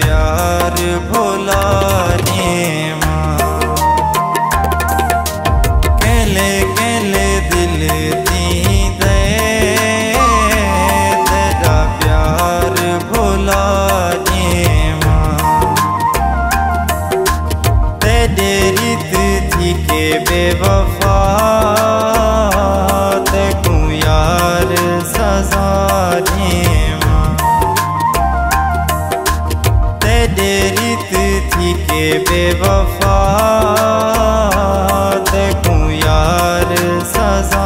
प्यार भुलाने माँ, कहले दिल दी तेरा प्यार भुलाने माँ। तेरे रीत थी के बेवफा तू यार सजा के बेवफा तू यार सजा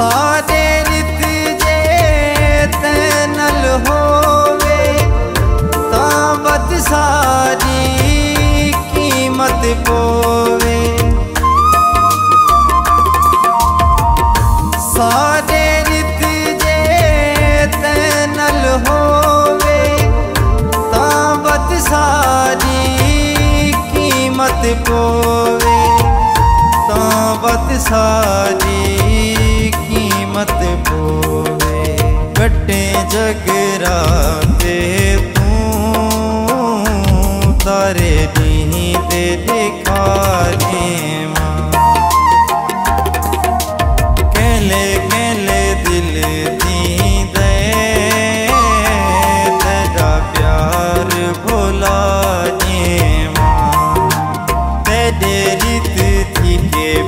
सारे रित जे तैनल होवे ताबत सारी कीमत पोवे, ताबत सारी कीमत पोवे। कटे जगराते तू तारे नहीं दे देखा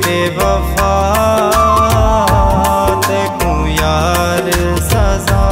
बेवफा तू यार सजा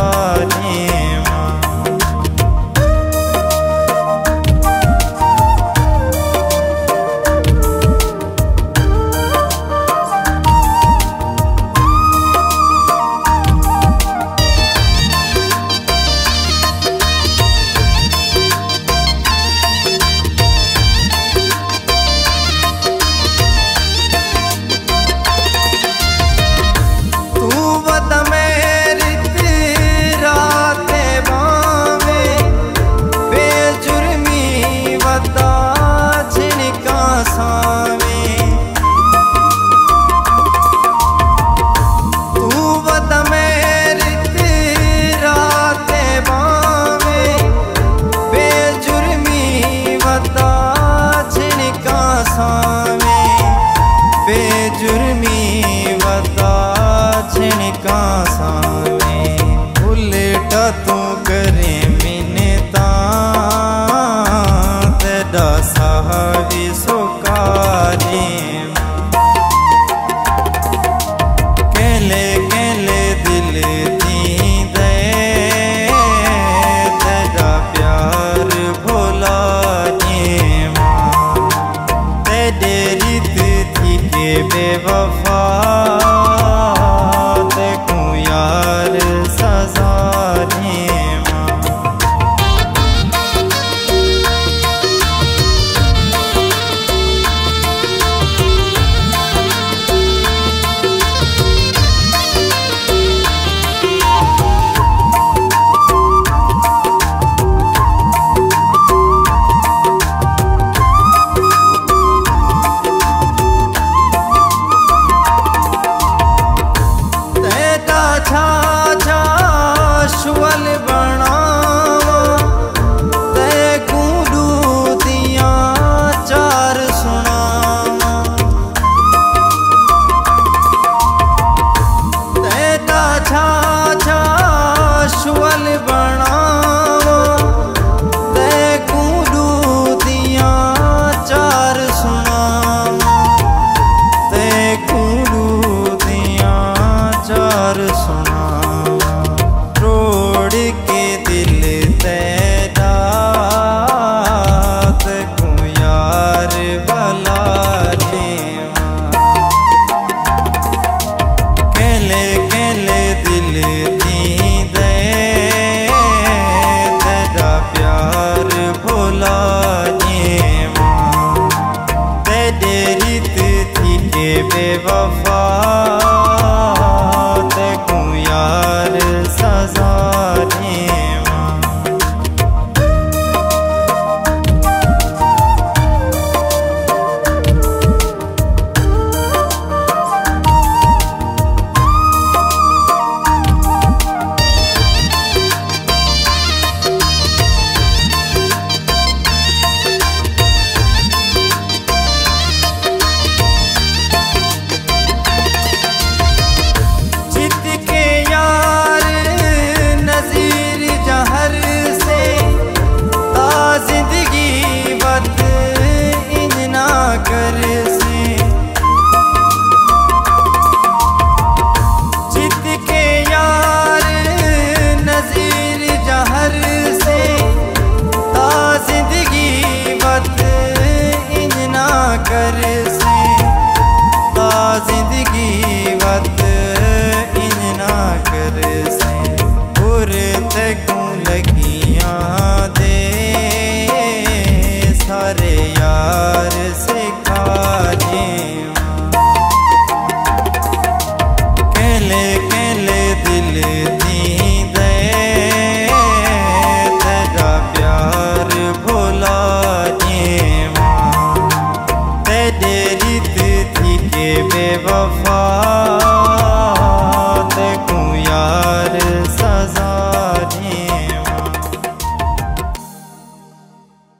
बेवफा तू यार सजा माँ। यार से खाजे कहले कहले दिल दी दे तेरा प्यार भोला जे तेरे रीत थी के बेवफा।